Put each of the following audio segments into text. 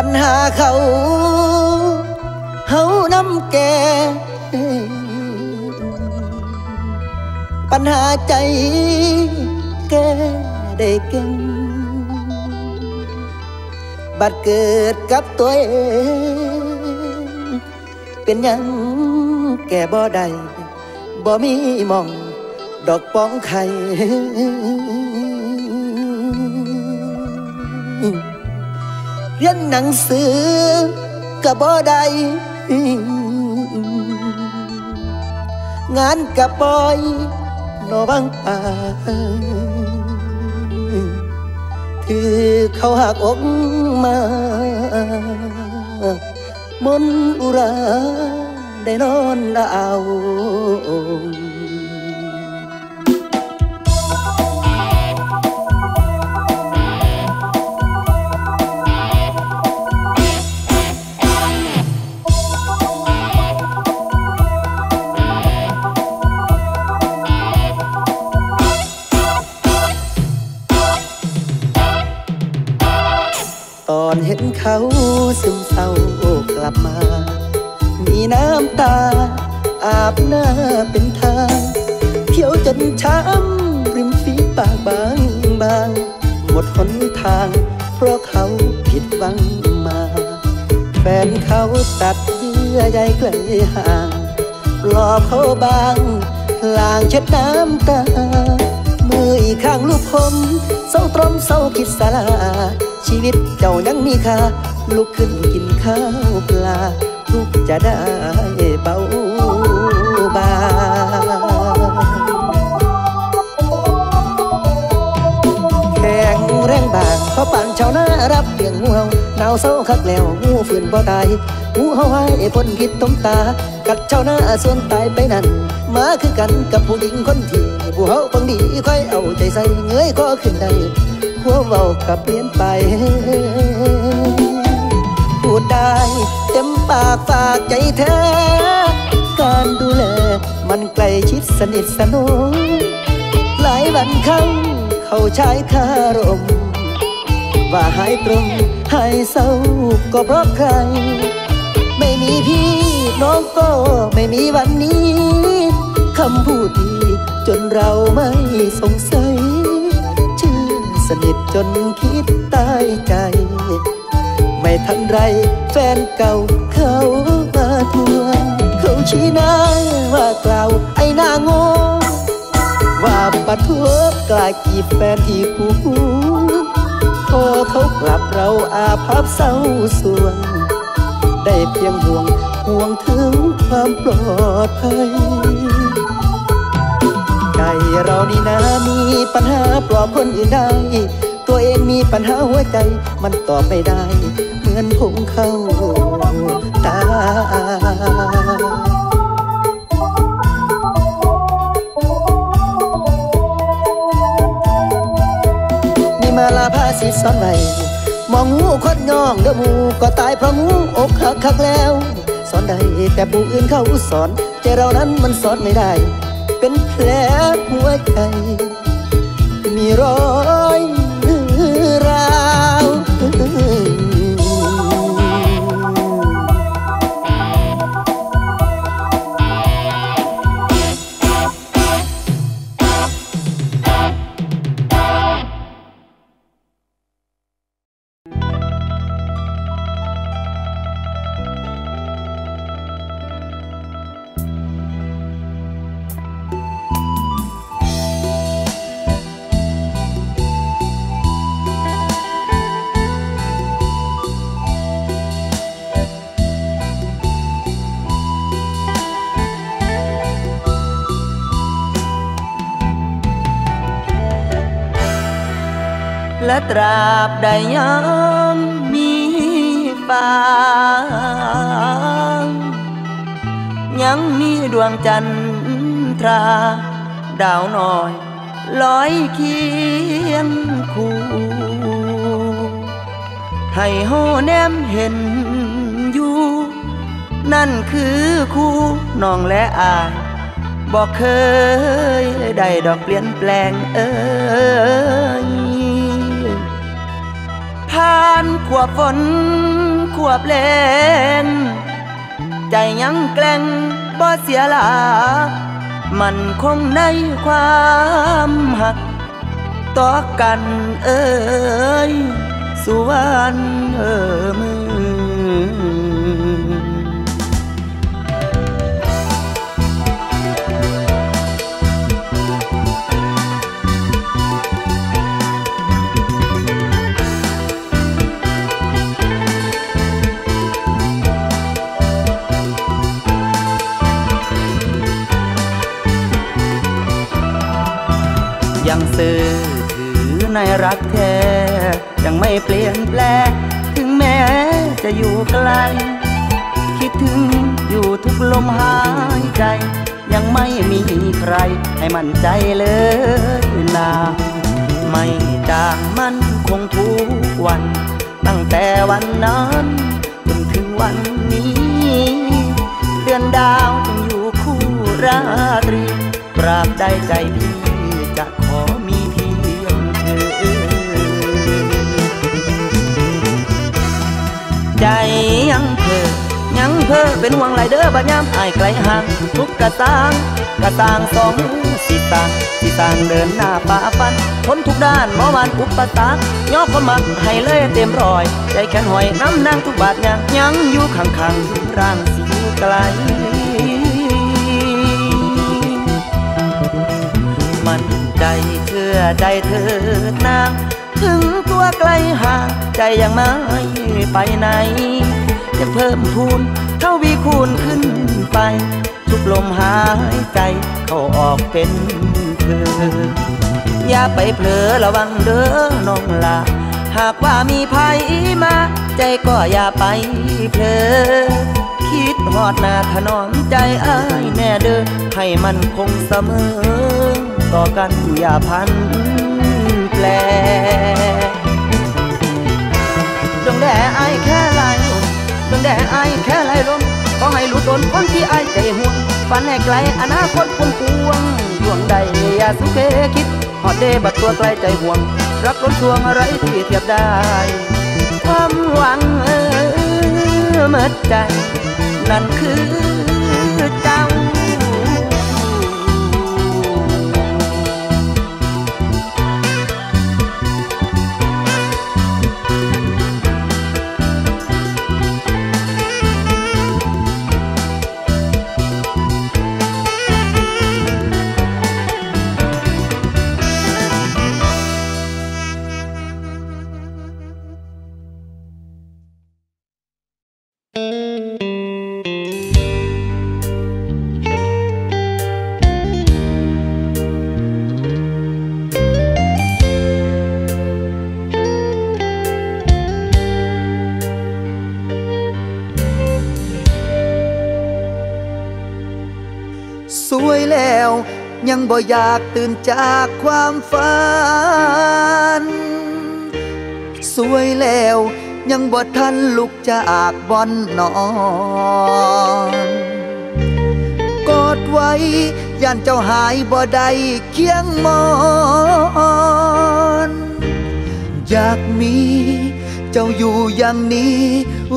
ปัญหาเขาเฮาน้ำแก่ปัญหาใจแก่ได้เก่งบัดเกิดกับตัวเองเป็นยังแก่บ่ได้บ่มีมองดอกป้องไข่เรียนหนังสือก็บ่ได้งานก็ปล่อยนอบังป่าถือเขาหักอกมามนอุราได้นอนดาวตอนเห็นเขาซึมเศร้ากลับมามีน้ำตาอาบหน้าเป็นทางเที่ยวจนช้ำริมฝีปากบางหมดหนทางเพราะเขาผิดหวังมาแฟนเขาตัดเยื่อใยไกลห่างปลอบเขาบางล้างเช็ดน้ำตามืออีกข้างลูกผมเศร้าตรมเศร้าคิดสาราชีวิตเจ้ายังมีค่าลุกขึ้นกินข้าวปลาทุกจะได้เบาบางแข็งแรงบางเพราะปั่นชาวนารับเพียงงูเห่าหนาวเศร้าคักแล้วงูฝืนบ่ตายงูเห่าให้พ้นพิษต้มตากัดชาวนาส่วนตายไปนั่นมาคือกันกับผู้หญิงคนที่ผู้เฮาบังดีค่อยเอาใจใส่เงยก็ขึ้นได้หัวเบากับเปลี่ยนไปพูดได้เต็มปากฝากใจแท้การดูแลมันใกล้ชิดสนิทสนมหลายวันเขาใช้คารมว่าหายตรงหายเศร้าก็เพราะใครไม่มีพี่น้องก็ไม่มีวันนี้คำพูดดีจนเราไม่สงสัยชื่นสนิทจนคิดใต้ใจไม่ทันไรแฟนเก่าเขามาทวงเขาชี้หน้าว่ากล่าวไอ้หน้าโง่ว่าปัดหัวกลายกีบแฟนอีกผู้พอเขากลับเราอาภัพเศร้าส่วนได้เพียงห่วงถึงความปลอดภัยใจเรานี่นะมีปัญหาปลอบคนอื่นได้ตัวเองมีปัญหาหัวใจมันตอบไม่ได้เหมือนผมเข้าตามีมาลาผ้าสีซ้อนไว้มองงูคดย่องเด้อหมูก็ตายเพราะงูอกหักคักแล้วสอนได้แต่ผู้อื่นเขาสอนใจเรานั้นมันสอนไม่ได้เป็นแผลหัวใจมีรอยราวและตราบใดยังมีฟ้ายังมีดวงจันทราดาวน้อยลอยเคียงคู่ให้โฮแนมเห็นอยู่นั่นคือคู่น้องและอายบอกเคยได้ดอกเปลี่ยนแปลงเอ้ยพา านควบฝนควบแรงใจยังแกล้งบ่เสียหลามันคงในความหักต่อกันเอ่ยสุวรรณมือยังซื่อถือในรักแท้ยังไม่เปลี่ยนแปลงถึงแม้จะอยู่ไกลคิดถึงอยู่ทุกลมหายใจยังไม่มีใครให้มั่นใจเลยนาไม่จางมั่นคงทุกวันตั้งแต่วันนั้นจนถึงวันนี้เดือนดาวจึงอยู่คู่ราตรีปราบได้ใจพี่จะขอมีเพียงเธอใจยังเธอยังเธอเป็นห่วงหลายเด้อบัดยามอ้ายไกลห่างทุกกระต่างกระต่างสองมือสิต่างสิต่างเดินหน้าป่าฟันทนทุกด้านหมอวานอุปสรรคย่อความมักให้เลยเต็มรอยใจแข็งห้อยน้ำนางทุกบาทยังอยู่ข้างๆร่างสิอยู่ไกลมันใจเชื่อใจเธอนางถึงตัวไกลห่างใจยังไม่ไปไหนจะเพิ่มพูนเท่าวีคูณขึ้นไปทุกลมหายใจเขาออกเป็นเธออย่าไปเผลอระวังเด้อน้องละหากว่ามีภัยมาใจก็อย่าไปเผลอคิดหอดหน้าถนอมใจอ้ายแน่เด้อให้มันคงเสมอต่อกันอย่าพันแปลดวงแดงไอแค่ลายลมดวงแดงไอแค่ลายลมขอให้รู้ตนคนที่ไอใจห่วงฝันให้ไกลอนาคตพุ่งพวงดวงใดอย่าสุเกคิดหอดเดบัดตัวไกลใจห่วงรักล้นทวงอะไรที่เทียบได้ความหวังเมื่อใจนั่นคือเจ้ายังบ่อยากตื่นจากความฝันสวยแล้วยังบ่ทันลุกจากบ่อนนอนกอดไว้ย่านเจ้าหายบ่ได้เคียงมอนอยากมีเจ้าอยู่อย่างนี้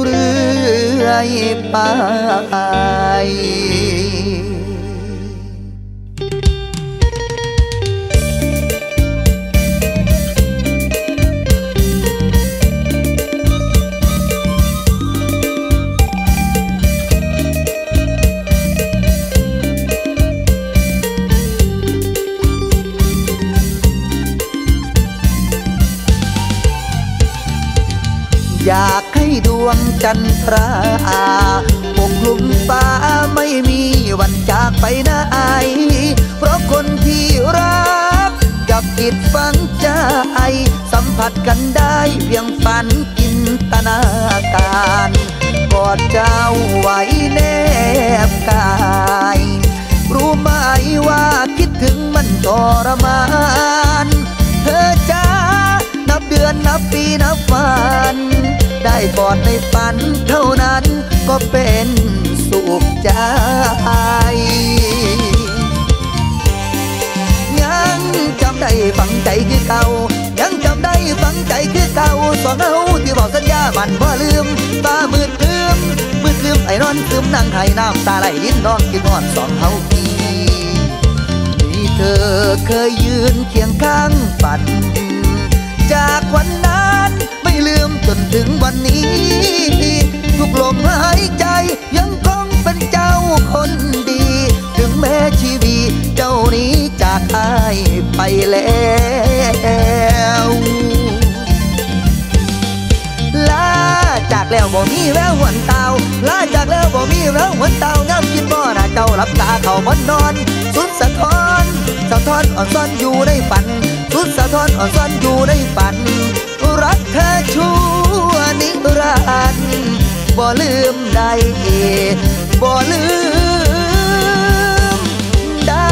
เรื่อยไปอยากให้ดวงจันทราปกคลุมฟ้าไม่มีวันจากไปนะไอเพราะคนที่รักกับจิตฝังใจสัมผัสกันได้เพียงฝันจินตนาการกอดเจ้าไว้แนบกายรู้ไหมว่าคิดถึงมันทรมานเธอจ้านับเดือนนับปีนับวันได้กอดในฝันเท่านั้นก็เป็นสุขใจยังจำได้ฝังใจคือเก่ายังจำ ได้ฟังใจคือเก่าสองเฮาที่บอกสัญญามันบ่ลืมตามืดลืมไอ้นอนซึมนั่งไห้น้ำตาไหลลิ้นนอนกินนอนสองเฮาพี่ที่เธอเคยยืนเคียงข้างฝันจากวันนั้นไม่ลืมจนถึงวันนี้ทุกลมหายใจยังคงเป็นเจ้าคนดีถึงแม้ชีวิตเจ้านี้จากอ้ายไปแล้วลาจากแล้วบ่มีแววหวนเตาลาจากแล้วบ่มีแววหวนเตางับกินบ่อน่ะเจ้ารับตาเขามันนอนสุดสะท้อนอ่อนซ่อนอยู่ในฝันสุดสะท้อนอ่อนซ่อนอยู่ในฝันรักเธอชั่วนิรันดร์บ่ลืมได้บ่ลืมได้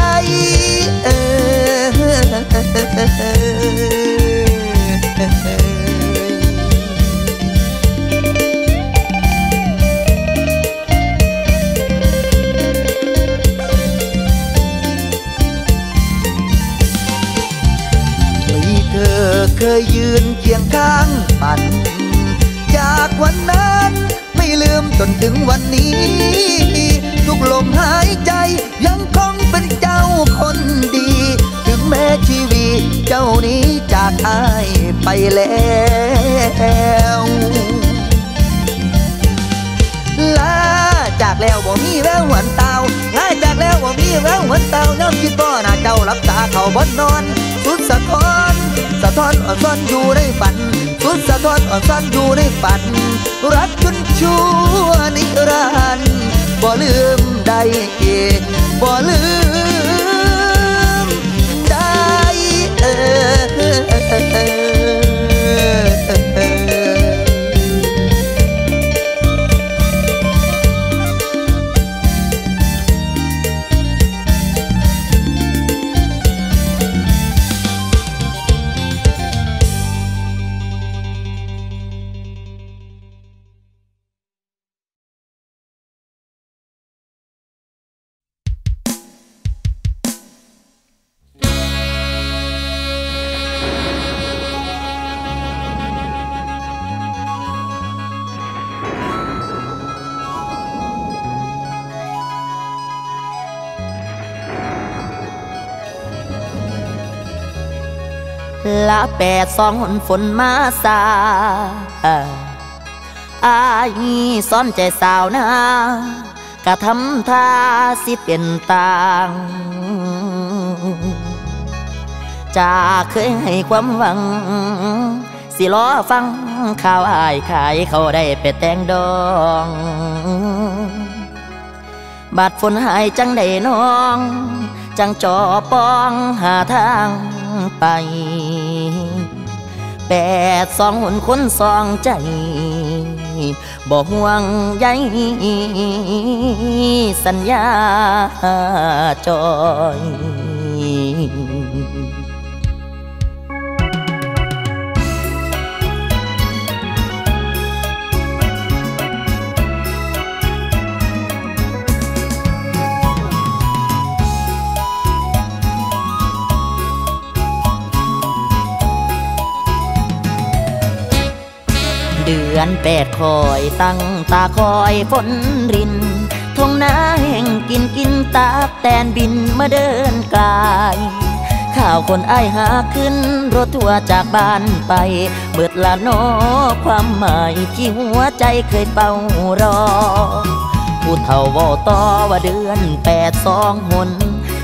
เคยยืนเคียงข้างฝันจากวันนั้นไม่ลืมจนถึงวันนี้ทุกลมหายใจยังคงเป็นเจ้าคนดีถึงแม้ชีวิตเจ้านี้จากอ้ายไปแล้วลาจากแล้วบ่มีแววหวนเตาลาจากแล้วบ่มีแววหวนเตาน้ำคิดบ่น่ะเจ้าหลับตาเขาบ่นอนสุดสะท้อนอ่อนซ่อนอยู่ในฝันสุดสะท้อนอ่อนซ่อนอยู่ในฝันรักจนชั่วนิรันดร์บ่ลืมได้บ่ลืมได้ละแปดสองหนฝนมาซาอ้ายซ่อนใจสาวนะกะทำท่าสิเป็นต่างจะเคยให้ความหวังสิล้อฟังข่าวอ้ายขายเขาได้ไปแต่งดองบาดฝนหายจังได้น้องจังจ่อป้องหาทางไปแปดสองหุ่นคนสองใจบ่ห่วงใยสัญญาจอยเดือนแปดคอยตั้งตาคอยฝนรินทงนาแห่งกินตาแตนบินมาเดินไกลข้าวคนอ้ายหาขึ้นรถทัวร์จากบ้านไปเบิดละโนความหมายที่หัวใจเคยเฝ้ารอผู้เฒ่าว่าต่อว่าเดือนแปดสองหน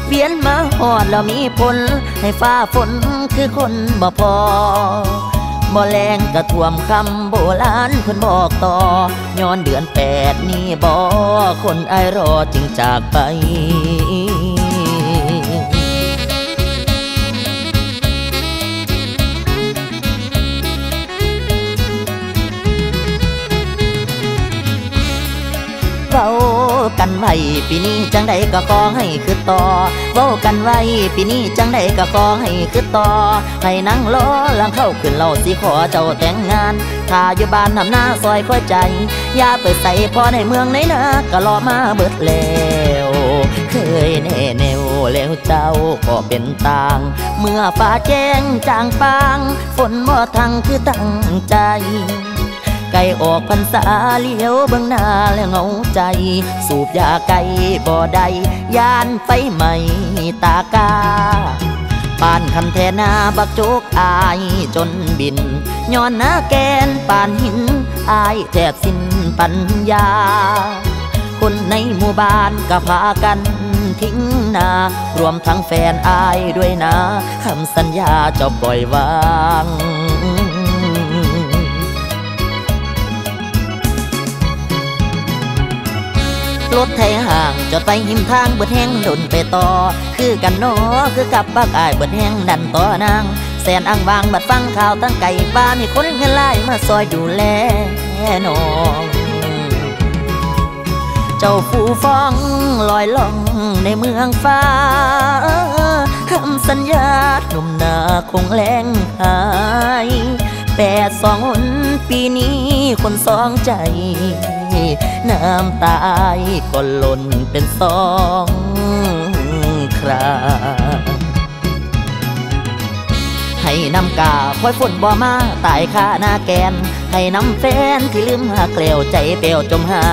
เวียนมาหอดแล้วมีผลให้ฟ้าฝนคือคนบ่พอบ่แรงกระท่วมคำโบราณเพิ่นบอกต่อย้อนเดือนแปดนี่บ่คนอ้ายรอจึงจากไปเว้ากันไว้ปีนี้จังใดก็ขอให้คือต่อเว้ากันไว้ปีนี้จังใดก็ขอให้คือต่อให้นั่งล้อลังเข้าขึ้นเราสิขอเจ้าแต่งงานถ้าอยู่บ้านทำหน้าซอยค่อยใจอย่าไปใส่พอในเมืองในนาก็รอมาเบิดแล้ว เคยแน่แนวแล้วเจ้าก็เป็นต่างเมื่อฟ้าแจ้งจางปางฝนบ่ทังคือตั้งใจไก่ออกพรรษาเลี้ยวเบื้องหน้าแล้วเหงาใจสูบยาไก่บ่ได้ย่านไฟไหม้ตากาป่านคันแทนาบักโจกอายจนบินย้อนหน้าแกนป่านหินอายแทบสิ้นปัญญาคนในหมู่บ้านก็พากันทิ้งนารวมทั้งแฟนอายด้วยนะคำสัญญาเจ้าปล่อยวางรถไทยห่างจอดไปหิมทางเบิดแห้งหล่นไปต่อคือกันน้อคือกับบักอายเบิดแห้งดันต่อนางแสนอ่างวางบัดฟังข่าวตั้งไก่บ้านให้คนเงินไล่มาซอยดูแลน้องเจ้าฟูฟ้องลอยล่องในเมืองฟ้าคำสัญญาหนุ่มนาคงแรงหาย82 หนปีนี้คนสองใจน้ำตาอายก็หล่นเป็น2 คราให้น้ำกาคอยฝนบ่มาตายค่าหน้าแกนให้น้ำแฟนที่ลืมหาเกลียวใจเปลวจมหา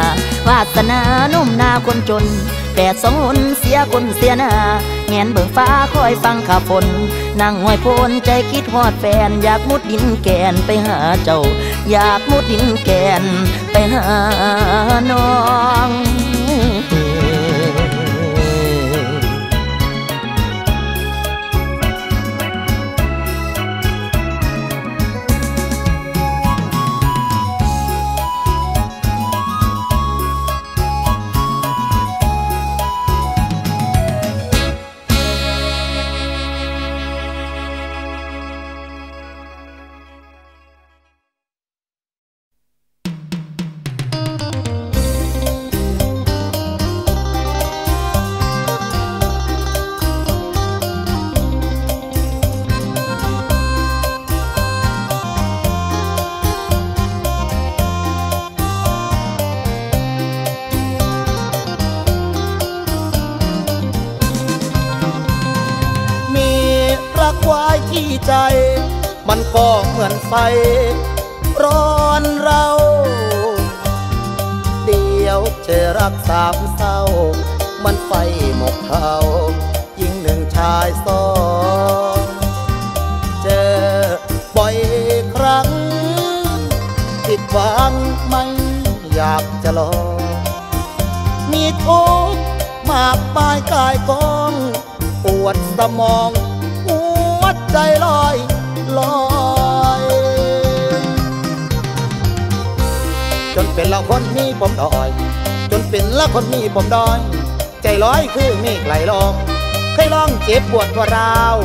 วาสนานุ่มนาคนจน82 หนเสียคนเสียหน้าแงนเบิ่งฟ้าคอยฟังข่าวฝนนั่งห้อยโพนใจคิดฮอดแฟนอยากมุดดินแกนไปหาเจ้าอยากมุดดินแกนไปหาน้องมันก็เหมือนไฟร้อนเราเดี๋ยวเจอรักสามเศร้ามันไฟหมกเขายิงหนึ่งชาย2เจอบ่อยครั้งผิดหวังไม่อยากจะลองมีทุกข์มากมายกายกองปวดสมองใจลอยลอยจนเป็นละคนมีปมดอยจนเป็นละคนมีปมดอยใจลอยคือเมฆไหลลงเคยลองเจ็บปวดว่าราว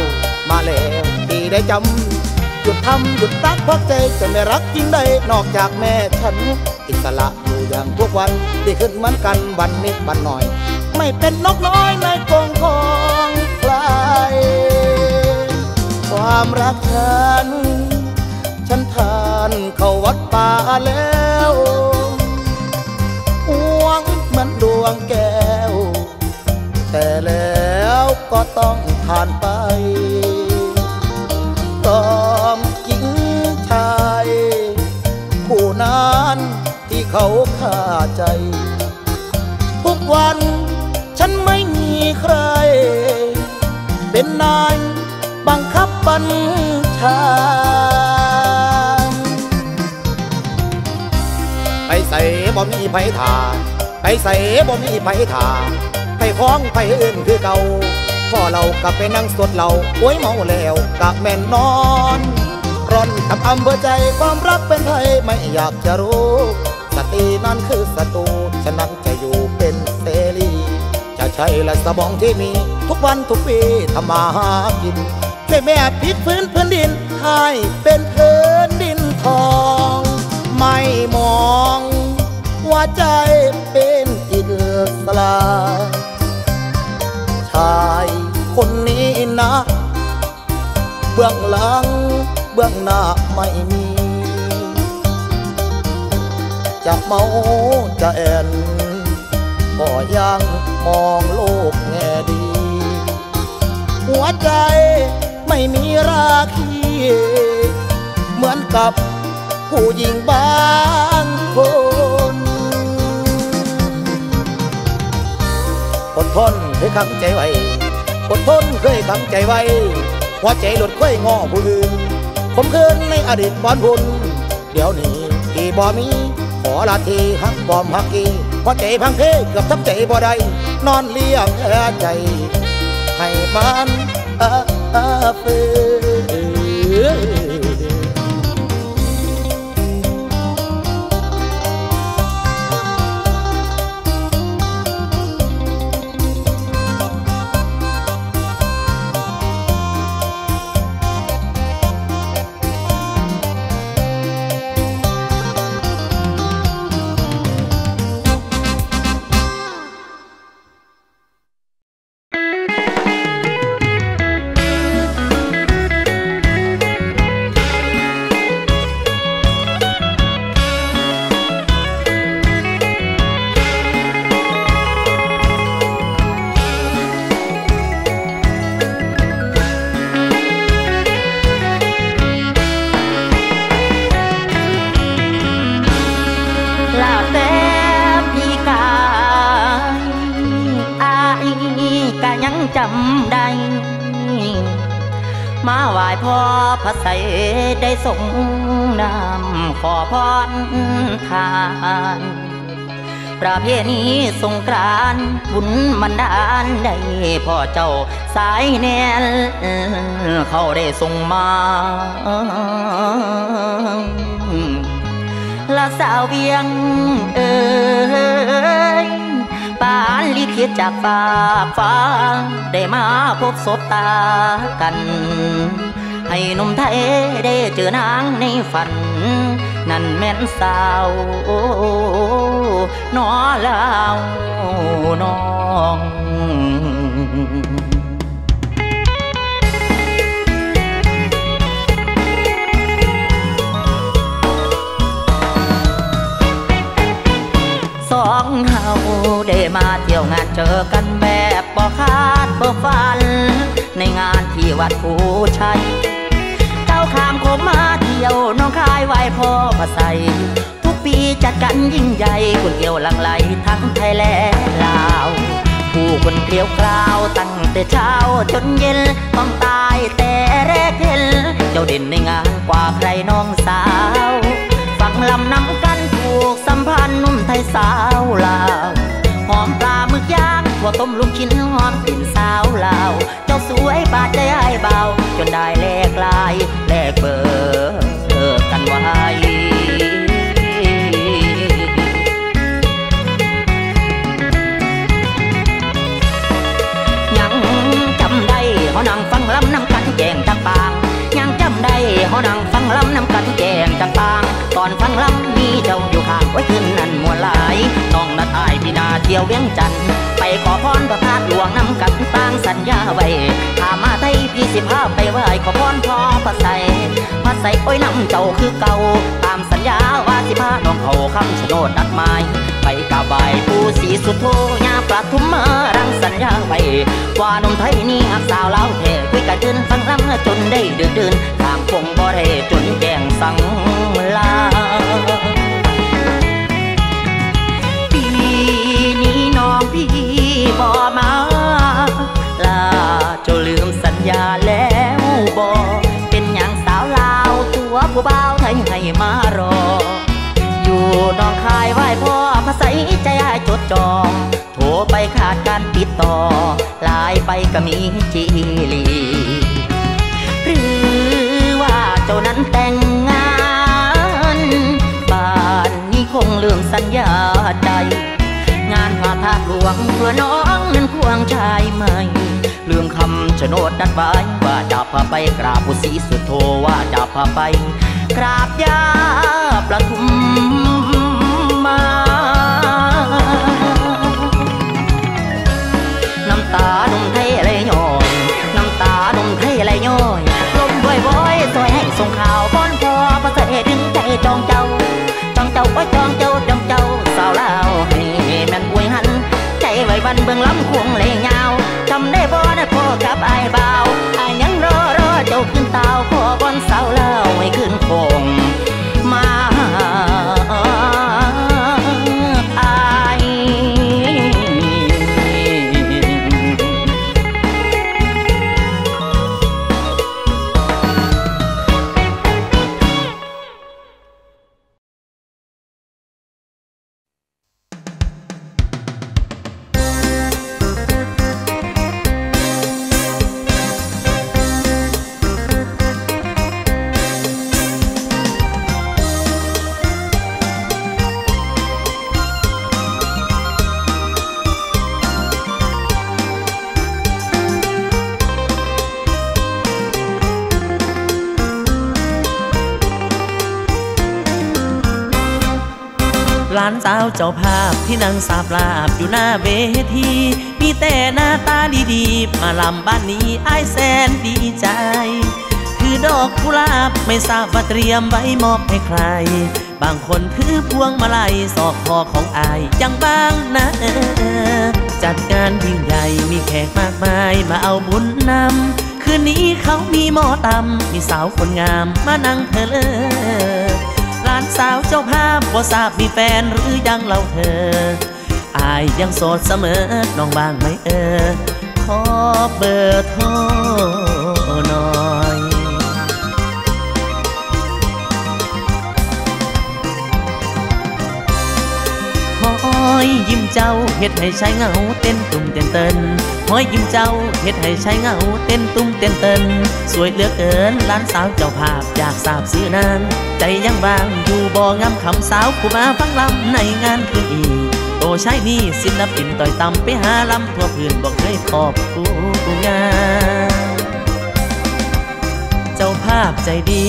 มาแล้วที่ได้จำหยุดทำหยุดตักพักใจจะไม่รักจริงได้นอกจากแม่ฉันอิสระอยู่อย่างทุกวันได้ขึ้นเหมือนกันวันนิดวันหน่อยไม่เป็นนกน้อยในกรงของใครความรักฉันทานเข้าวัดป่าแล้วอ้วงเหมือนดวงแก้วแต่แล้วก็ต้องทานไปตามหญิงชายผู้นั้นที่เขาฆ่าใจทุกวันฉันไม่มีใครเป็นนายบังคับบัญชาไปใส่บ่มีไผ่ถาไปใส่บ่มีไผ่ถาไผ่ของไผ่อื่นคือเก่าพ่อเรากลับไปนั่งสวดเราโวยเมาแล้วกลับแม่นนอนร้อนทำอำเภอใจความรักเป็นไทยไม่อยากจะรู้สตินั้นคือศัตรูฉันนั่งจะอยู่เป็นเสรีจะใช้และสมองที่มีทุกวันทุกปีทำมาหากินช่วยแม่พลิกพื้นพื้นดินให้เป็นพื้นดินทองไม่มองว่าใจเป็นอิสระชายคนนี้นะเบื้องหลังเบื้องหน้าไม่มีจะเมาจะแอน ก็ยังมองโลกแง่ดีหัวใจไม่มีราคีเหมือนกับผู้หญิงบางคนอดทนเคยขังใจไว้อดทนเคยขังใจไว้หัวใจหลุดค่อยงอผู้อื่นผมคืนในอดีตบอนบุญเดี๋ยวนี้ที่บ่มีขอลาทีหักบอมหักกีหัวใจพังเพเกือบทับใจบ่ได้นอนเลี้ยงใจให้มันเปื้อมาไหว้พ่อพระไสได้ส่งน้ำขอพรทานประเพณีสงกรานต์บุญมันดาลได้พ่อเจ้าสายแนนเขาได้ส่งมาละสาวเวียงเอ๋ยปานลิขิตจากป่าฟ้าได้มาพบศพตากันให้หนุ่มไทยได้เจอนางในฝันนั่นแม่นสาวน้อลาวน้องสองเฮาได้มาเที่ยวงานเจอกันแบบบ่คาดบ่ฝันในงานที่วัดภูชัยเจ้าข้ามโขงมาเที่ยวน้องคายไหว้พ่อพระไสทุกปีจัดกันยิ่งใหญ่คนเที่ยวหลั่งไหลทั้งไทยและลาวผู้คนเกลียวกล่าวตั้งแต่เช้าจนเย็นต้องตายแต่แรกเห็นเจ้าเด่นในงานกว่าใครน้องสาวฟังลำนำกันผูกสัมพันธ์นุ่มไทยสาวลาวหอมปลาหมึกย่างถั่วต้มลุงชิ้นหอมกลิ่นสาวลาวเจ้าสวยบาดใจไอ้เบาจนได้แลกลายแลกเบอร์กันไว้ยังจำได้เขานั่งฟังลำน้ำกันแจงจากปางยังจำได้เขานั่งฟังลำน้ำกันแจงจากปางตอนฟังลำมีเจ้าอยู่ข้างไว้ขึ้นนั่นมัวหลายต้องนัดอายพี่นาเที่ยวเวียงจันทร์ไปขอพรพระธาตุหลวงน้ำกันต่างสัญญาไว้ถ้ามาไทยพี่สิพาไปไหว้ขอพรพ่อพระไสพระไสโอ้ยนำเจ้าคือเก่าตามสัญญาว่าสิพาน้องเขาคำชะโนดนัดหมายไปกราบไหว้ปู่ศรีสุโธย่าปทุมมารังสัญญาไว้ว่าหนุ่มไทยนี่หักสาวลาวแท้คุยกันจนฟังลำจนได้เดือดเดือนทางคงบ่ได้จนแกงสังลาปีนี้น้องพี่บ่มาลาเจ้าลืมสัญญาแล้วบ่เป็นอย่างสาวลาวตัวผู้บ่าวไทยให้มารออยู่น้องคายไหว้พ่อพระไสใจให้จดจองโทรไปขาดการติดต่อหลายไปก็มีจีรีหรือว่าเจ้านั้นแต่งงานบ้านนี้คงลืมสัญญาใจงานพระธาตุหลวงเพื่อน้องนั้นควงชายใหม่ลืมคำชะโนดดัดไว้ว่าจะพาไปกราบปู่ศรีสุโธว่าจะพาไปกราบย่าปทุมมาน้ำตาหนุ่มไทยไหลย้อยน้ำตาหนุ่มไทยไหลย้อยลมบ่อยๆซอยให้ส่งข่าวป้อนพ่อพระไสดึงใจจองเจ้าจองเจ้าไว้จองเจ้าจองเจ้าสาวลาวให้แม่นอวยหัน งล้ำควงเลยยาวจำได้บ่ได้พ่อกับไอ้เบาไอ้ยังรอเจ้าขึ้นเตาขอบอนเสาแล้วให้ขึ้นคงมาไอ้หลานสาวเจ้าภาพที่นั่งสาบลาบอยู่หน้าเวทีมีแต่หน้าตาดีๆมาลำบ้านนี้อ้ายแสนดีใจถือดอกกุหลาบไม่ทราบว่าเตรียมไว้มอบให้ใครบางคนถือพวงมาลัยสอกคอของอ้ายยังบ้างนะจัดงานยิ่งใหญ่มีแขกมากมายมาเอาบุญนำคืนนี้เขามีหมอตำมีสาวคนงามมานั่งเธอเลยหลานสาวเจ้าภาพบ่ทราบมีแฟนหรือยังเล่าเธออายยังโสดเสมอน้องบ้างไหมขอเบอร์โทรหน่อยหอยยิ้มเจ้าเฮ็ดให้ชายเหงาเต้นตุ้มเต้นเต้นหอยยิ้มเจ้าเฮ็ดให้ชายเหงาเต้นตุ้มเต้นเต้นสวยเหลือเกินหลานสาวเจ้าภาพอยากทราบซื้อนางใจยังบางอยู่บ่งามคำสาวผู้มาฟังลำในงานคืนอีโตชายนี่ศิลปินต่อยต่ำไปหาลำทั่วพื้นบอกเลยขอบคุณงานเจ้าภาพใจดี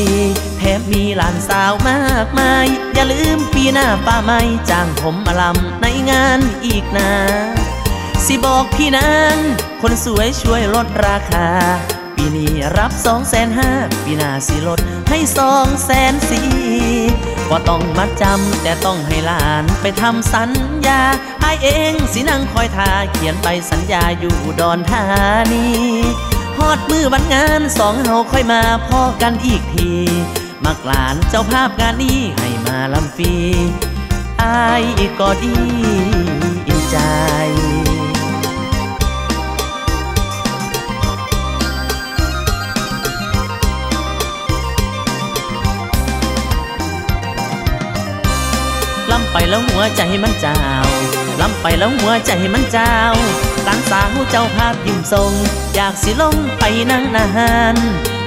แถมมีหลานสาวมากมายอย่าลืมปีหน้าป้าไม่จ้างผมมาลำในงานอีกนะสิบอกพี่นางคนสวยช่วยลดราคาปีนี้รับ250,000ปีหน้าสิลดให้240,000ก็ต้องมัดจำแต่ต้องให้หลานไปทำสัญญาอ้ายเองสินั่งคอยทาเขียนไปสัญญาอยู่ดอนธานีฮอดมือวันงานสองเฮาค่อยมาพอกันอีกทีมักหลานเจ้าภาพงานนี้ให้มาลำฟรีอ้ายก็ดีใจล้ำไปแล้วหัวใจมันเจ้าล้ำไปแล้วหัวใจมันเจ้าหลานสาวเจ้าภาพยิ้มทรงอยากสิลงไปนั่งนาน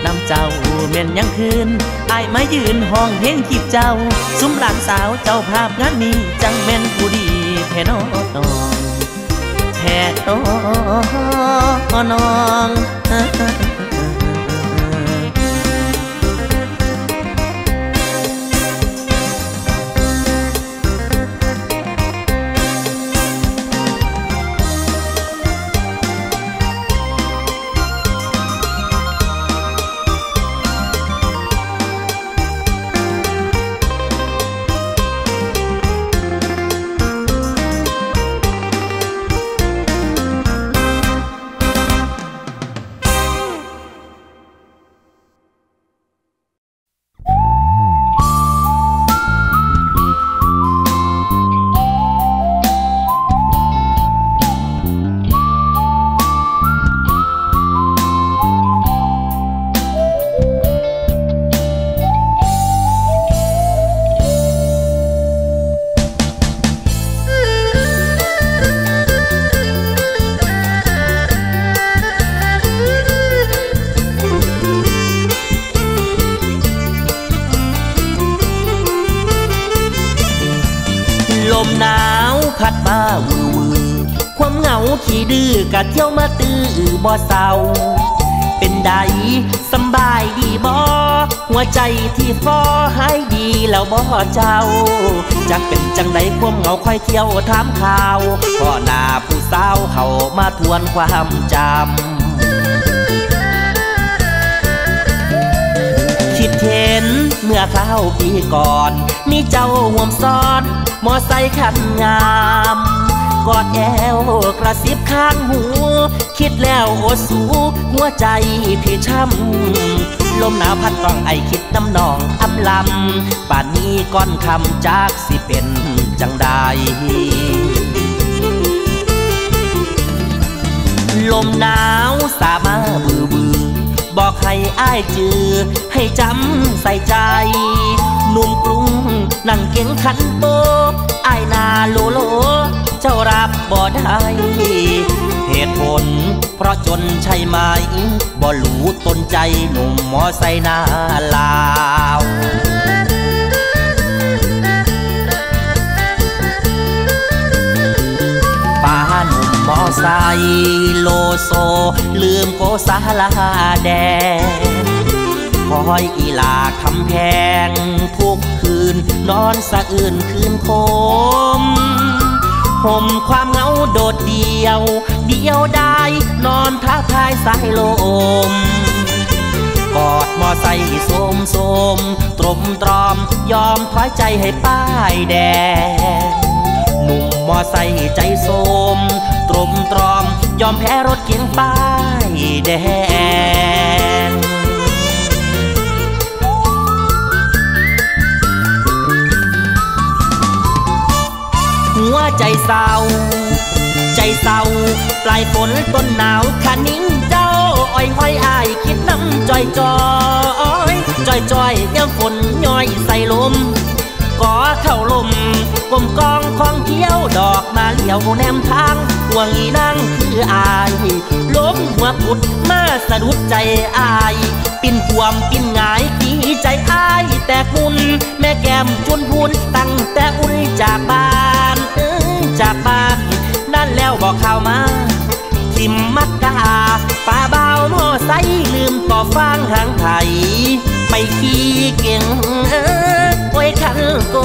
นำเจ้าเม่นยังคืนอ้ายมายืนห้องเพลงขีบเจ้าซุ้มหลานสาวเจ้าภาพงานนี้จังเม่นผู้ดีแท้น้องแท้น้องเที่ยวมาตื้อบ่เศร้าเป็นใดสำบายดีบ่หัวใจที่ฟ้อหายดีแล้วบ่เจ้าจักเป็นจังใดความเหงาค่อยเที่ยวถามข่าวพ่อหน้าผู้สาวเขามาทวนความจำคิดเห็นเมื่อคราวปีก่อนมีเจ้าห่วมซ้อนมอไซค์ขันงาม กอดแอวกระซิบข้างหูคิดแล้วโอสูหัวใจพี่ช้ำลมหนาวพัดตองไอคิดน้ำนองอำลำป่านนี้ก้อนคำจากสิเป็นจังใดลมหนาวสามาบือบือบอกให้อ้ายจือให้จำใส่ใจหนุ่มกรุงนั่งเก่งขันโตอ้ายนาโลโลเจ้ารับบ่ได้เหตุผลเพราะจนใช่ไหมบ่หลูต้นใจหนุ่มหมอไซนาลาวป้าหนุ่มหมอไซโลโซลืมโกสาลาแดงคอยอีลาคำแพงทุกคืนนอนสะอื่นคืนโคมห่มความเหงาโดดเดี่ยวเดียวดายนอนท้าทายสายลมกอดมอไซค์โสมตรมตรอมยอมถอยใจให้ป้ายแดงหนุ่มมอไซค์ใจโสมตรมตรอมยอมแพ้รถเก๋งป้ายแดงหัวใจเศร้าปลายฝนต้นหนาวขานิ่งเจ้าอ้อยห้อยอ้ายคิดน้ำจอยเดี๋ยวฝนย้อยใส่ลมก่อเข้าลมกลมกองของเขี้ยวดอกมาเลี้ยวแนมทางห่วงอีนั่งคืออ้ายล้มหัวปุดมาสะดุดใจอ้ายปิ้นความปิ้นหงายดีใจอ้ายแต่คุณแม่แก้มชุนพูนตั้งแต่อุ่นจากบ้านนั่นแล้วบอกข่าวมาทิมมักกะป่าเบาหม้อไซลืมต่อฟางหางไถไปขี้เก่งโอ้ยขันโก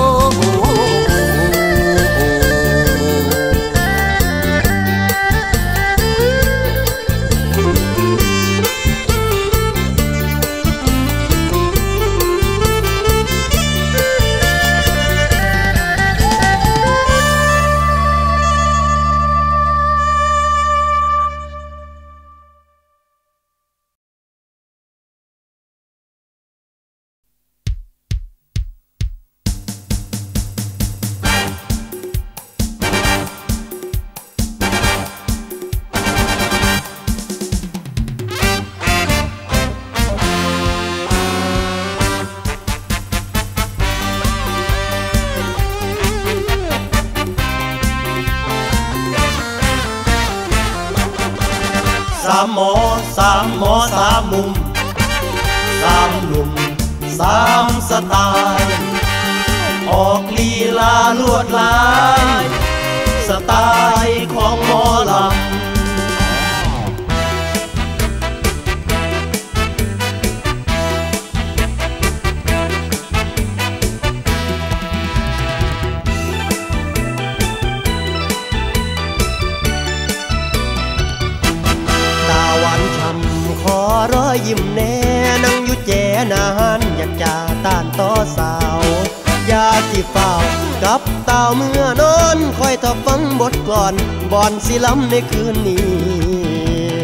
สิล้ำในคืนนี้จังสีเอิ้นว่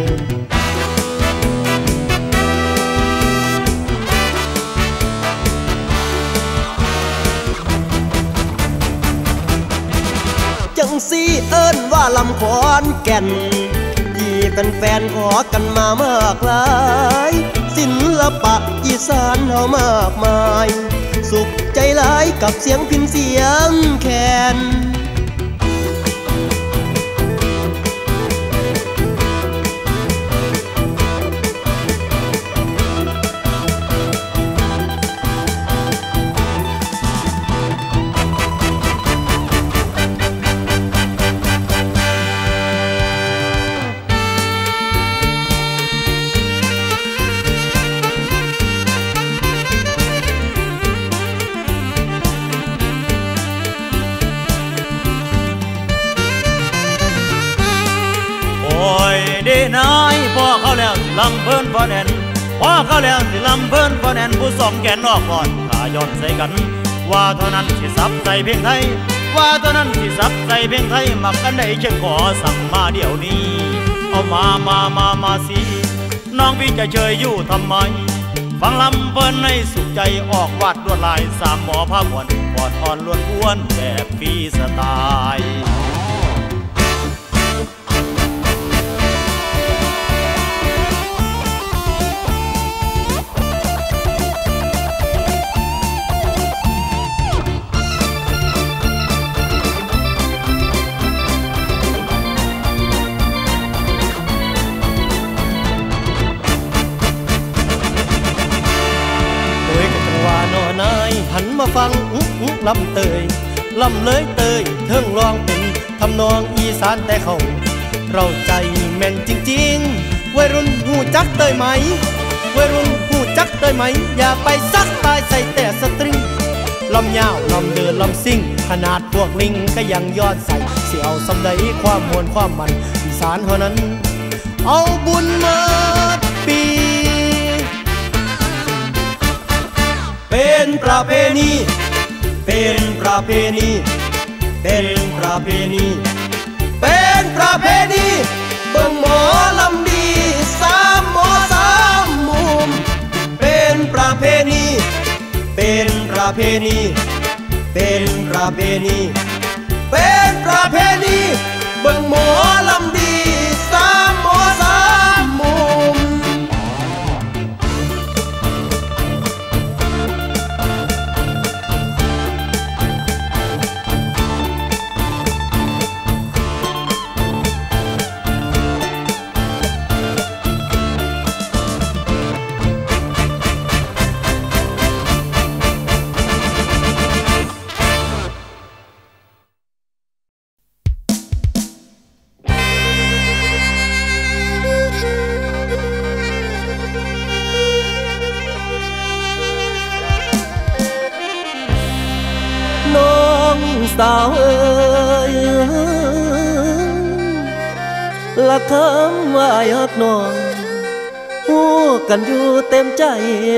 าลำขอนแก่นที่เป็นแฟนขอกันมามากหลายศิลปะอีสานเฮามากมายสุขใจหลายกับเสียงพินเสียงแคนลำเพิ่นพอแน่นพอเขาแล้วสิลำเพิ่นพอแน่นผู้สองแกนนอกก่อนถ้าย้อนใส่กันว่าเท่านั้นสิซับใส่เพียงไทย ว่าตอนนั้นที่ซับใจเพลงไทยมักกันได้ฉันขอสั่งมาเดี๋ยวนี้เอามาสิน้องพี่จะเฉยอยู่ทำไมฟังลำเพลินในสุขใจออกวาดลวดลายสามหมอผ้าหวนกอดอ่อนล้วนอ้วนแบบพี่สไตล์หันมาฟังลำเตยลำเลยเตยเทิงร้องเป็นทำนองอีสานแต่เขาเราใจแม่นจริงๆวัยรุ่นหูจักเตยไหมวัยรุ่นหูจักเตยไหมอย่าไปซักตายใส่แต่สตริงลำยาวลำเดินลำซิ่งขนาดพวกลิงก็ยังยอดใส่เสียวสำใดความมวลความมันอีสานเท่านั้นเอาบุญมาปีเป็นประเพณีเป็นประเพณีเป็นประเพณีเป็นประเพณีเบิ่งหมอลำดีสามหมอสามมุมเป็นประเพณีเป็นประเพณีเป็นประเพณีเป็นประเพณีเบิ่งหมอลำดีสามหมอสามมุมสาวเอ๋ยละคำว่าอยากน้องหูกันอยู่เต็มใจ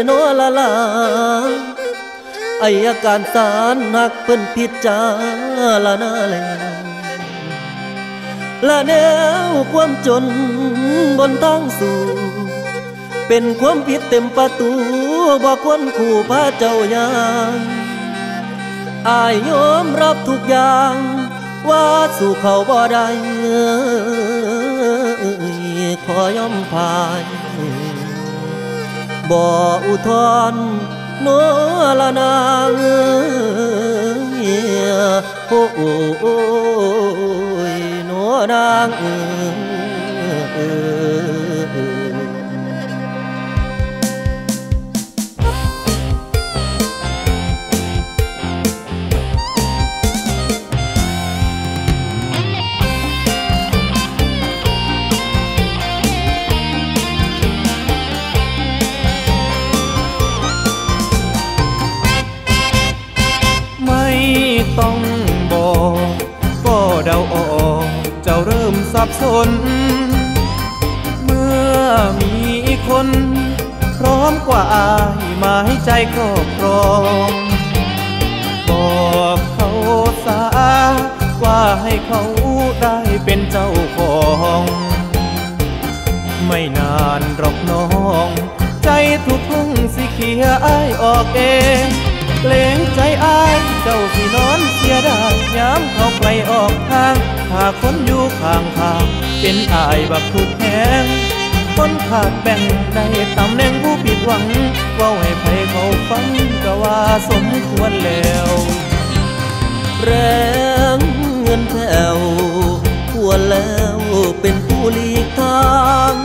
โนละลาอัยการศาลนักเพิ่นพิจารณาแล้วละแนวความจนบนทางสู่เป็นความผิดเต็มประตูบ่ควรขู่พาเจ้ายังอ้ายยอมรับทุกอย่างว่าสู่เขาบ่ได้ขอยอมพ่ายบ่อุทธรณ์โนละนางโอ้ยโนนางต้องบอกก็เดาออกเจ้าเริ่มสับสนเมื่อมีคนพร้อมกว่าอายมาให้ใจครอบครองบอกเขาสาว่าให้เขาได้เป็นเจ้าของไม่นานหรอกน้องใจทุกข์พึ่งสิเขียอายออกเองเล่งใจอายเจ้าที่นอนเสียดายย้ำเขาไกลออกทางหากคนอยู่ข้างทางเป็นอายบักทุกแหงคนขาดแบ่งได้ตำแหน่งผู้ผิดหวังเว้าให้ไผเขาฟังก็ว่าสมควรแล้วแรงเงินแถวควรแล้วเป็นผู้หลีกทาง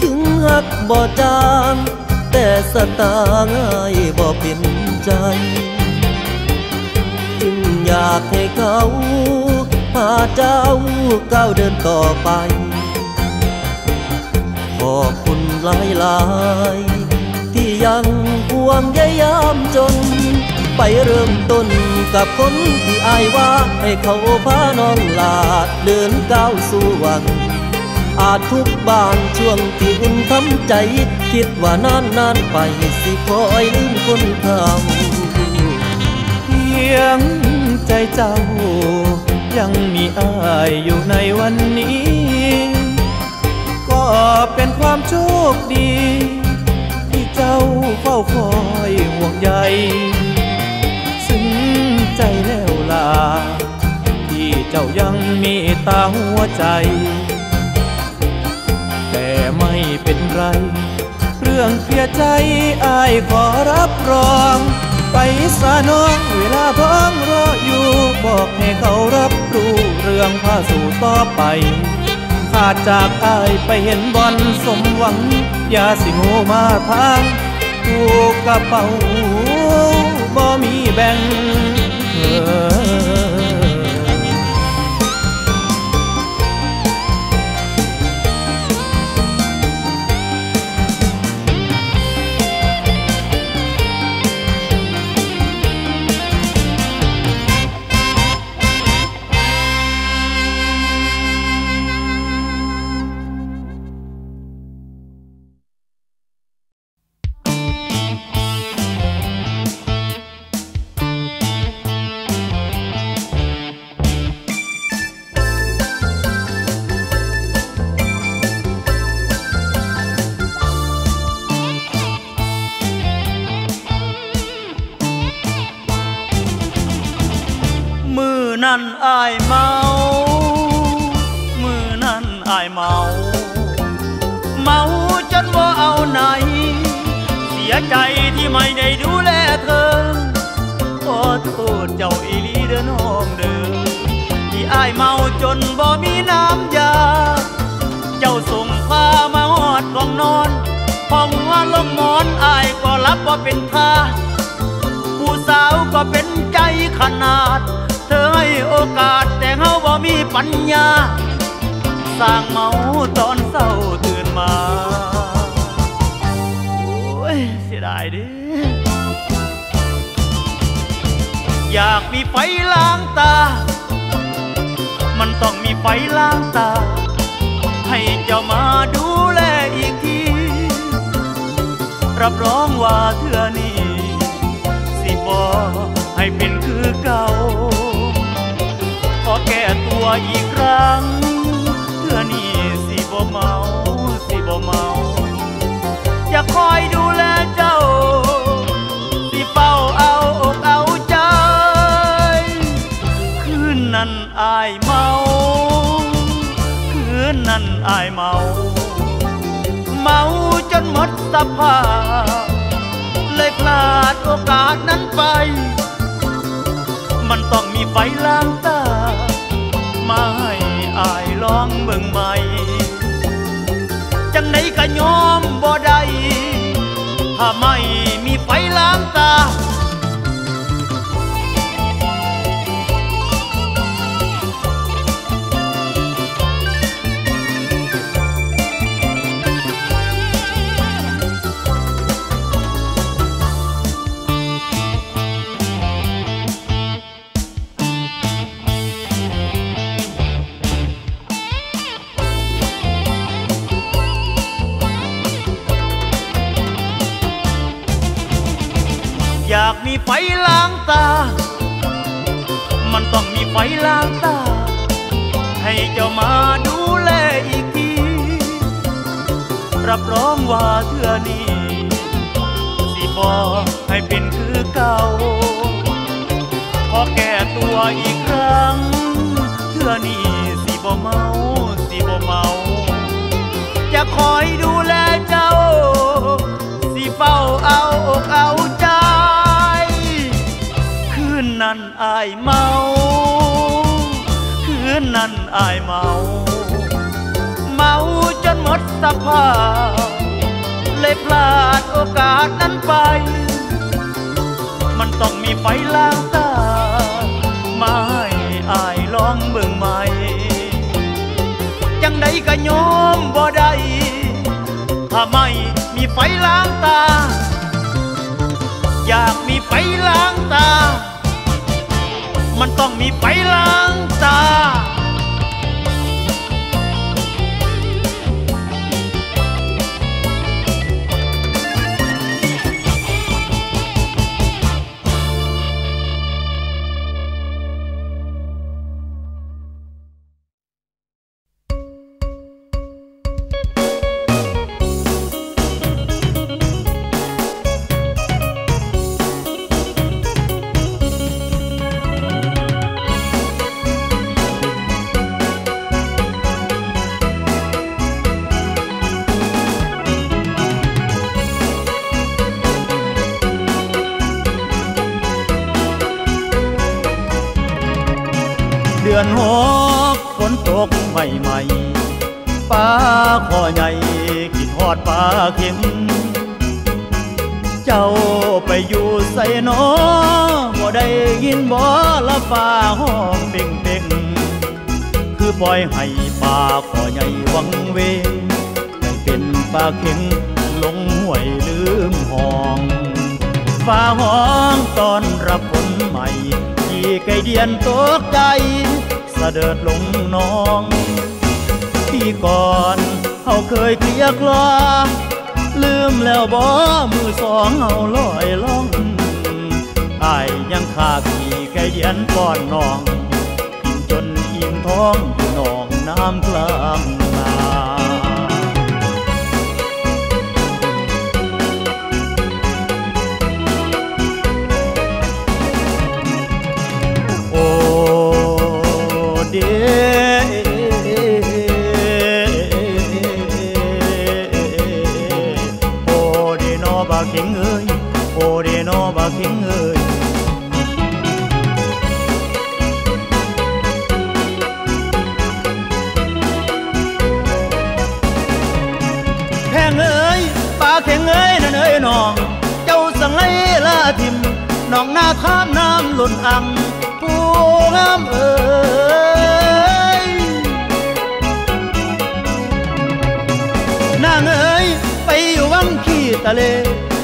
ถึงหักบ่จางแต่สตางค์อ้ายบ่เป็นใจจึงอยากให้เขาพาเจ้าก้าวเดินต่อไปขอบคุณหลายๆที่ยังห่วงใยยามจนไปเริ่มต้นกับคนที่อ้ายว่าให้เขาพาน้องลาดเดินก้าวสู่วังอาจทุกบางช่วงที่อุ่นทำใจคิดว่านานไปสิคอยลืมคนเขาพี่ งใจเจ้ายังมีอ้ายอยู่ในวันนี้ก็เป็นความโชคดีที่เจ้าเฝ้าคอยห่วงใยซึ้งใจแล้วล่ะที่เจ้ายังมีตาหัวใจแต่ไม่เป็นไรเรื่องเคลียร์ใจอ้ายขอรับรองไปสาน้องเวลาพ้องรออยู่บอกให้เขารับรู้เรื่องพาสู่ต่อไปขาดจากอ้ายไปเห็นบอลสมหวังอย่าสิโง่มาทางผูกกระเป๋าบ่มีแบ่ง ดือนหกฝนตกใหม่ๆปลาคอใหญ่กินหอดปลาเข็มเจ้าไปอยู่ใส่น้อบ่ได้ยินบ่ละฟ้าห้องเป่งเป่งคือปล่อยให้ปลาคอใหญ่วังเวงไม่เป็นปลาเข็มลงห้วยลืมห้องฟ้าห้องตอนรับฝนใหม่ที่ไก่เดียนตกใจสะเดิดลงน้องที่ก่อนเขาเคยเกลียกลาลืมแล้วบ่มือสองเอาลอยล่องไอ้ยังขาพี่ไก่เดียนป้อนน้องกินจนอิ่มท้องอยู่หนองน้ำกลางนาข้ามน้ำหล่นอังปูงามเอ๋ยนางเอ๋ยไปอยู่วังขี้ทะเล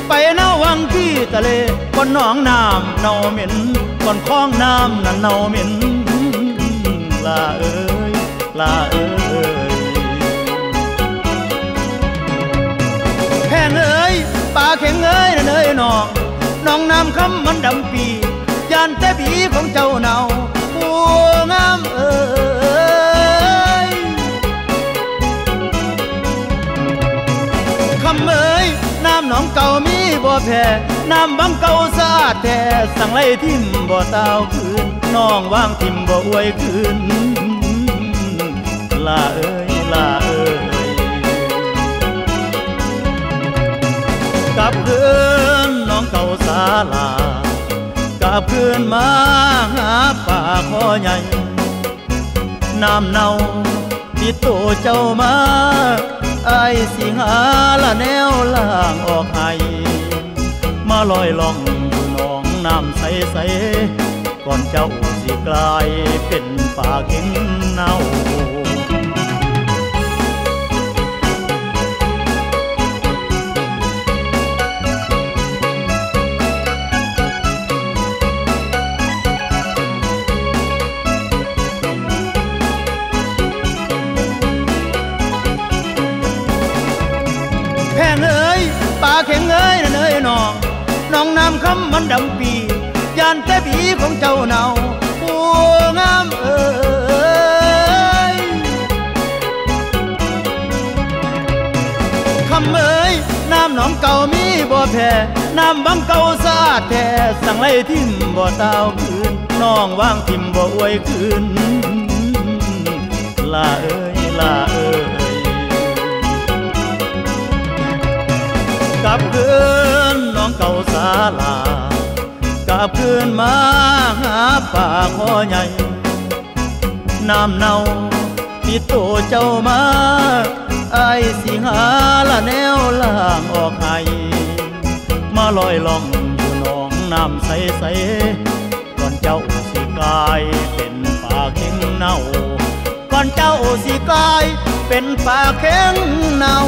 ไปเน่าวังขี้ทะเลก้นหนองน้ำเน่าเหม็นก้นคลองน้ำนั่นเน่าเหม็นลาเอ๋ยลาเอ๋ยแพงเอ๋ยปลาเข็งเอ๋ยนั่นเอ๋ยน้องน้องน้ำคำมันดำปียานแต่ผีของเจ้าเนาบัวงามเอ๋ยคำเอ๋ยน้ำหนองเก่ามีบ่อแพน้ำบังเก่าสะอาดแท้สั่งไล่ทิมบ่อเต้าคืนน้องว่างทิมบ่ออวยคืนลาเอ๋ยลาเอ๋ยกลับคืนน้องเก่าสาลากลับคืนมาหาป่าคอใหญ่น้ำเน่าที่โตเจ้ามาไอ้สิหาละแนวล่างออกให้มาลอยล่องอยู่หนองน้ำใสๆก่อนเจ้าสิกลายเป็นป่าเข็งเน่าเข่งเอ้ยนั่นเอ้ยน้องน้องน้ำคำมันดำปียานแต่ผีของเจ้าเนาบัวงามเอ้ยคำเอ้ยน้ำหนองเก่ามีบ่อแพน้ำบังเก่าสะอาดแท้สั่งไล่ทิมบ่อเต้าคืนน้องว่างทิมบ่ออวยคืนลาเอ้ยลาเอ้ยกลับคืนน้องเก่าสาลากลับคืนมาหาป่าคอใหญ่น้ำเน่าที่โตเจ้ามาไอ้สิหาละแนวล่างออกให้มาลอยล่องอยู่หนองน้ำใสๆก่อนเจ้าสิกลายเป็นป่าเข็งเน่าก่อนเจ้าสิกลายเป็นป่าเข็งเน่า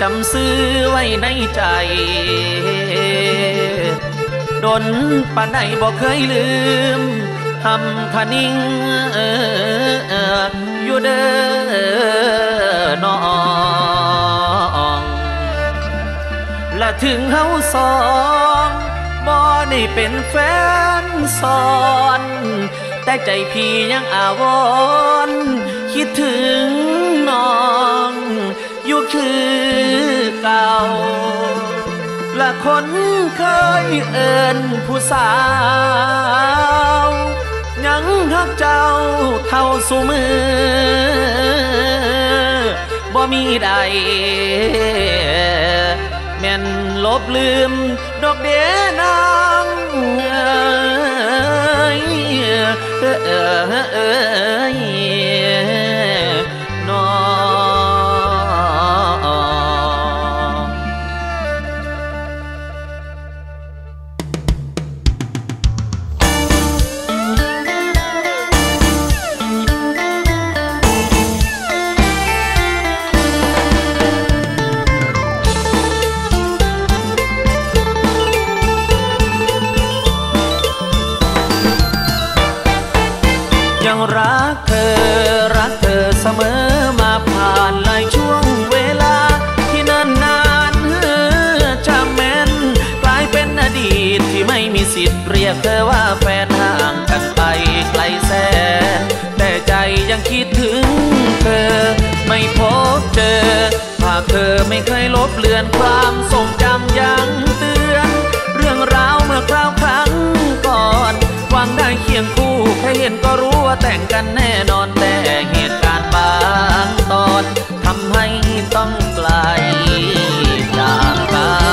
จำซื้อไว้ในใจดนปานใดบ่เคยลืมทำทะนิ่งอยู่เด้อน้องและถึงเฮาสองบ่ได้เป็นแฟนซ้อนแต่ใจพี่ยังอาวรณ์คิดถึงน้องอยู่คือเก่าและคนเคยเอิ้นผู้สาวยังฮักเจ้าเท่าสุมือบ่มีใดแม่นลบลืมดอกเด้นางน้องยังรักเธอรักเธอเสมอมาผ่านหลายช่วงเวลาที่นานนานจะแม้นกลายเป็นอดีตที่ไม่มีสิทธิ์เรียกเธอว่าแฟนห่างกันไปไกลแสนแต่ใจยังคิดถึงเธอไม่พบเจอหากเธอไม่เคยลบเลือนความทรงจำยังเตือนเรื่องราวเมื่อคราวครั้งก่อนวางได้เคียงคู่แค่เห็นก็รู้ว่าแต่งกันแน่นอนแต่เหตุการณ์บางตอนทำให้ต้องไกลจากกันสอ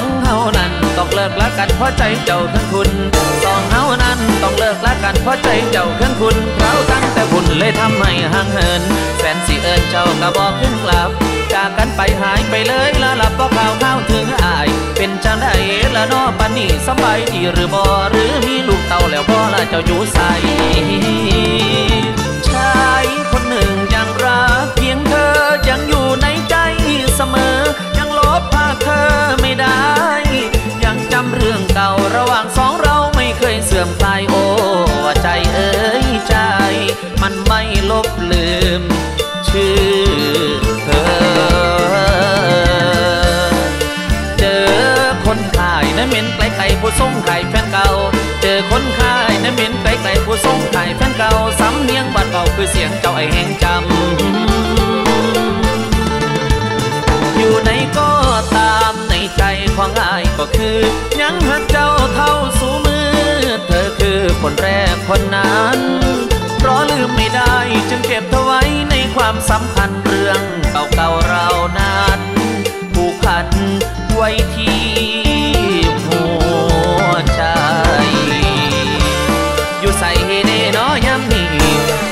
งเฮานั้นต้องเลิกละกันเพราะใจเจ้าทั้งคุณสองเฮานั้นต้องเลิกละกันเพราะใจเจ้าทั้งคุณเราตั้งแต่บุญเลยทำให้ห่างเหินแฟนสิเอิญเจ้ากะบอกขึ้นกลับจากกันไปหายไปเลยละหลับเพราะข่าวข้าวถึงอายเป็นจังได้ละนอปันนี่สบายดีหรือบ่หรือมีลูกเต่าแล้วบ่ละเจ้าอยู่ใสชายคนหนึ่งยังรักเพียงเธอยังอยู่ในใจเสมอยังลบภาพเธอไม่ได้ยังจำเรื่องเก่าระหว่างสองเราไม่เคยเสื่อมคลายโอ้ใจเอ๋ยใจมันไม่ลบลืมชื่อเธอเจอคนขายนะเม้นไกลไกลผู้ส่งขายแฟนเก่าเจอคนขายนะเม้นไกลไกลผู้ส่งขายแฟนเก่าสำเนียงบ้านเก่าคือเสียงเจ้าไอ้แห่งจำอยู่ไหนก็ตามในใจของอายก็คือยังหักเจ้าเท่าสูมือเธอคือคนแรกคนนั้นเพราะลืมไม่ได้จึงเก็บเธอไว้ในความสำคัญเรื่องเก่าๆเรานั้นผูกพันไว้ที่หัวใจอยู่ใส่เด้น้อยามนี้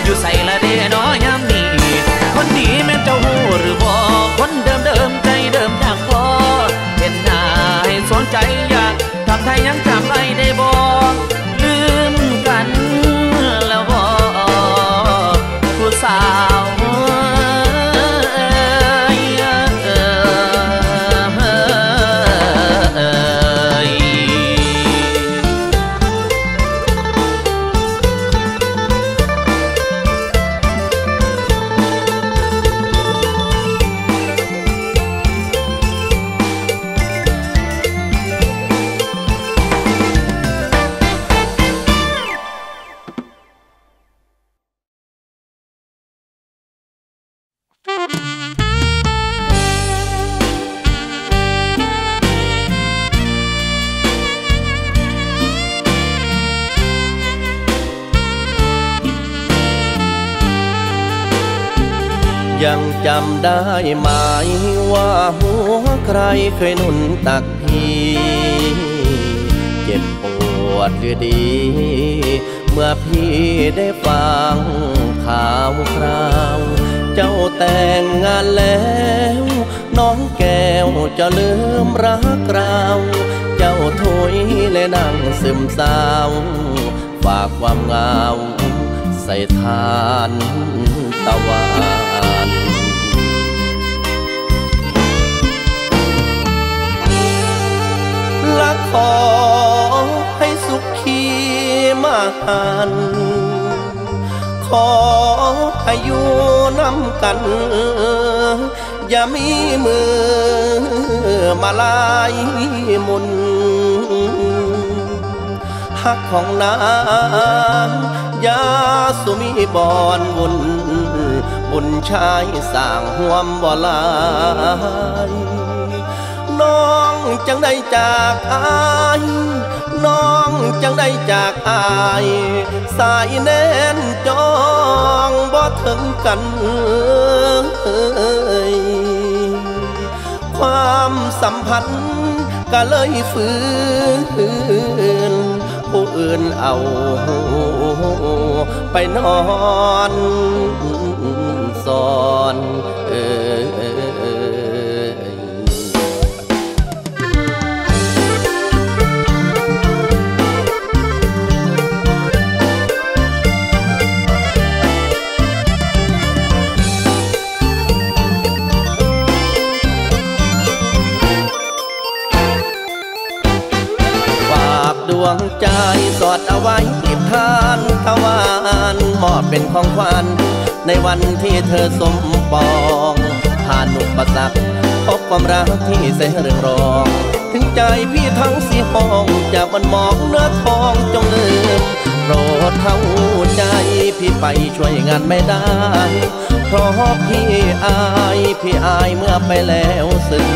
อยู่ใส่ละเด้น้อยามนี้คนดีแม่นเจ้าหูหรือบ่คนเดิมๆใจเดิมอยากพอเห็นหน้าให้สนใจอยากทำไทยยังจำไอ้ได้บ่ลืมกันแล้วบ่ผู้สาวยังจำได้ไหมว่าหัวใครเคยหนุนตักพี่เจ็บปวดหรือดีเมื่อพี่ได้ฟังข่าวคราวเจ้าแต่งงานแล้วน้องแก้วจะลืมรักเราเจ้า าถุยและนั่งซึมเศร้าฝากความเหงาใส่ทานตะวันและขอให้สุขีมหันขอให้อยู่น้ำกันอย่ามีมือมาลายมุนหักของนางยาสุมีบอนบุญบุญชายสร้างห่วมบ่ลายน้องจังได้จากอายน้องจังได้จากอายสายแน่นจองบ่ถึงกันความสัมพันธ์ก็เลยฝืนผู้อื่นเอาไปนอนสอนดวงใจสอดเอาไว้เก็บทานทวารมอบเป็นของขวัญในวันที่เธอสมปองผ่านอุปสรรคพบความรักที่แสนเรื่องรองถึงใจพี่ทั้งสี่ห้องจากมันมองเนื้อทองจงลืมโปรดเข้าใจพี่ไปช่วยงานไม่ได้เพราะพี่อายพี่อายเมื่อไปแล้วซึ่ง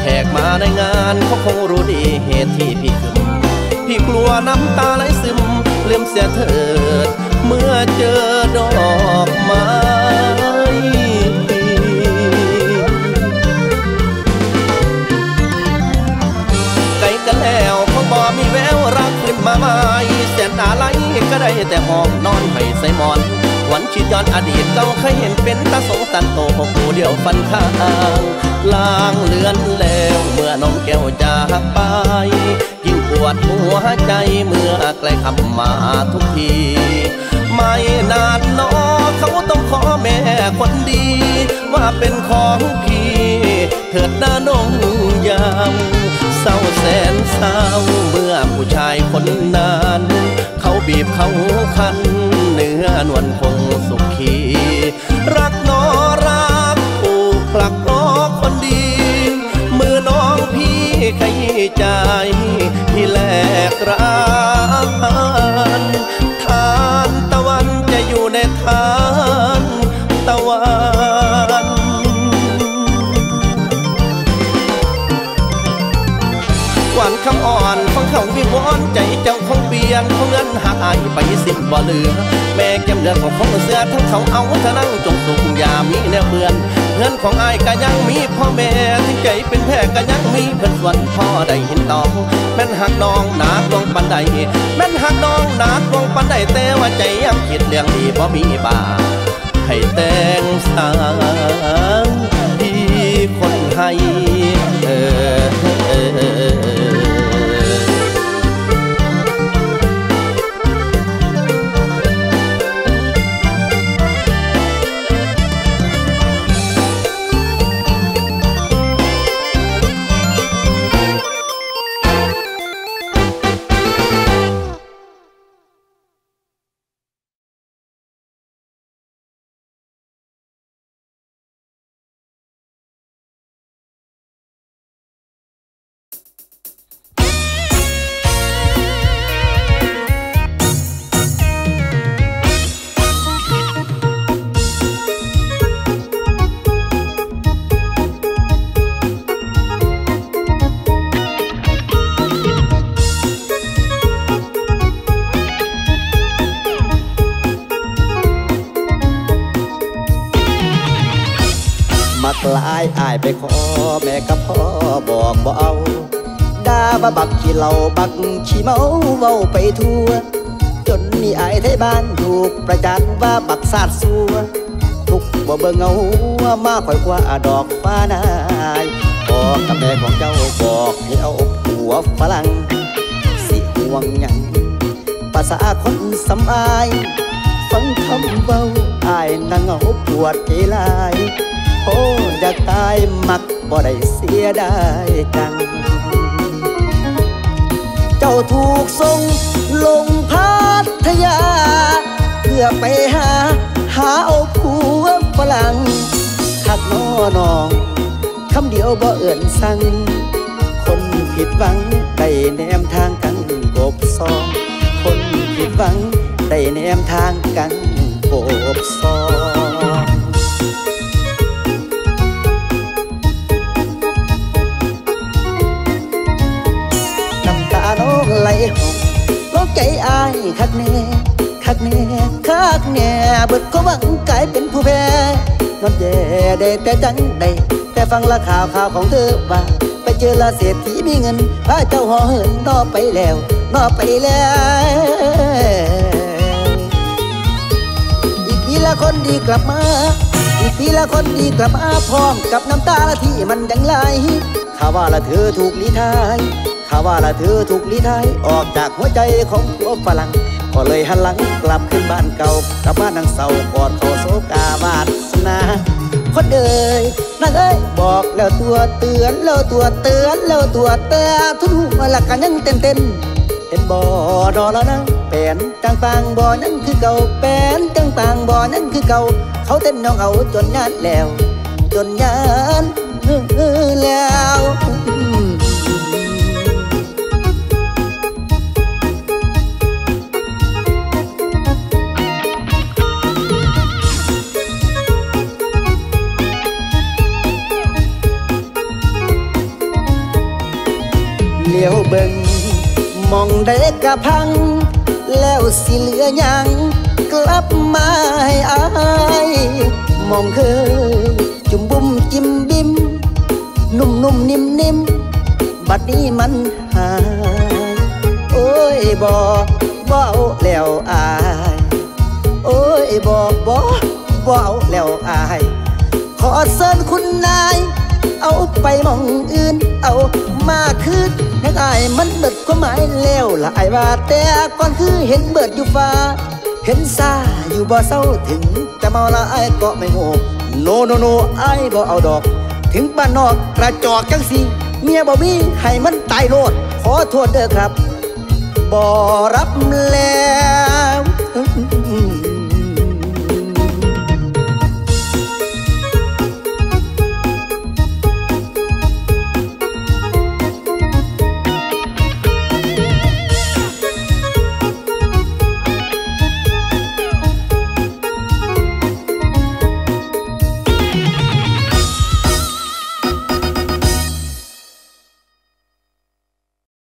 แขกมาในงานเขาคงรู้ดีเหตุที่พี่กึมพี่กลัวน้ำตาไหลซึมลืมเสียเถิดเมื่อเจอดอกไม้ไกลกันแล้วเขาบอกมีแววรักขึ้นมาไม่แสนอะไรก็ได้แต่หอบนอนให้ใส่หมอนวันคิดย้อนอดีตเราเคยเห็นเป็นตาสงสารโตผู้เดียวฟันข้างล่างเลือนแล้วเมื่อน้องแก้วจากไปยิ่งปวดหัวใจเมื่อใกล้คำมาทุกทีไม่นานนอเขาต้องขอแม่คนดีว่าเป็นของพี่เถิดหน้าน้องยามเศร้าแสนเศร้าเมื่อผู้ชายคนนั้นเขาบีบเขาคันเนื้อนวลคงสุขีรักน้อรักผูกผลักน้อคนดีมือน้องพี่ใครใจที่แลกรักทานตะวันจะอยู่ในทานตะวันหวานคำอ่อนของเขาวิงวอนใจเจ้าของเปลี่ยนของเงินหายไปสิบบ่เหลือแม่แก้มเดือนของของเสือทั้งเขาเอาเธอนั่งจงสุขอย่ามีแนวเบื่อเงินของอ้ายก็ยังมีพ่อแม่ที่ใจเป็นแพ้ก็ยังมีเพื่อนส่วนพ่อได้เห็นน้องแม่นหักน้องหนาดวงปันใดแม่นหักน้องหนาดวงปันใดแต่ว่าใจยังคิดเรื่องดีบ่มีบาปให้แต่งสางที่คนให้ไปขอแม่กับพ่อบอกบ่เอาด่าว่าบักขี้เหล่าบักขี้เมาเว้าไปทั่วจนมีอ้ายไทยบ้านอยู่ประจานว่าบักซาดซัวทุกบ่เบิ่งเอามาข่อยกว่าดอกฟ้านายขอ บอกกับแม่ของเจ้าบอกให้เอาหัวฝรั่งสิห่วงหยังภาษาคนสำอายฟังคำเบาอายนั่งเอาปวดใจลายโอ้อยากตายมักบ่ได้เสียดายจังเจ้าถูกส่งลงพัทยาเพื่อไปหาเอาผัวฝรั่งขัดน้อน้องคำเดียวบ่เอื่นสั่งคนผิดหวังได้แนมทางกันกบซองคนผิดหวังได้แนมทางกันกบซองน้ำตาน้องไหลหกร้องใจอายคักแน่คักแน่คักแน่เบิดก็หวังกลายเป็นผู้แพ้นอนแย่ได้แต่จังได้แต่ฟังละข่าวของเธอว่าไปเจอละเศรษฐีมีเงินพาเจ้าห่อเหินนอไปแล้วนอไปแล้วอีกทีละคนดีกลับมาอีกทีละคนดีกลับมาพร้อมกับน้ำตาละที่มันยังไหลข่าวว่าละเธอถูกลี้ทายข่าวว่าละเธอถูกลี้ทายออกจากหัวใจของผัวฝรั่งก็เลยหันหลังกลับขึ้นบ้านเก่ากลับบ้านนางเศร้ากอดเขาโศกาวาสนาคนเอ่ยนางเอ้ยบอกแล้วตัวเตือนแล้วตัวเตือนแล้วตัวแต่ทุกทุกมาหลักกันยังเต้นเห็นบ่อดอแล้วนะแปนจังปางบ่อนั่นคือเก่าแปนจังปางบ่อนั่นคือเก่าเขาเต้นน้องเอาจนยานแล้วจนยานแล้วเลี้ยวเบิ่งมองเด็กกะพังแล้วสิเหลือยังกลับมาให้อายมองเคยจุ่มบุ้มจิ้มบิ้มนุ่มนิ่มบัดนี้มันหายโอ้ยบ่เอาแล้วอายโอ้ยบ่เอาแล้วอายขอเชิญคุณนายเอาไปมองอื่นเอามาคืนให้อายมันเบิดความหมายแล้วละอายว่าแต่ก่อนคือเห็นเบิดอยู่ฟ้าเห็นซาอยู่บ่เศร้าถึงแต่เมาละอายก็ไม่โง่โนโนอายบ่เอาดอกถึงบ้านนอกกระจอกจังสิเมียบ่มีให้มันตายโลดขอโทษเด้อครับบ่รับแล้ว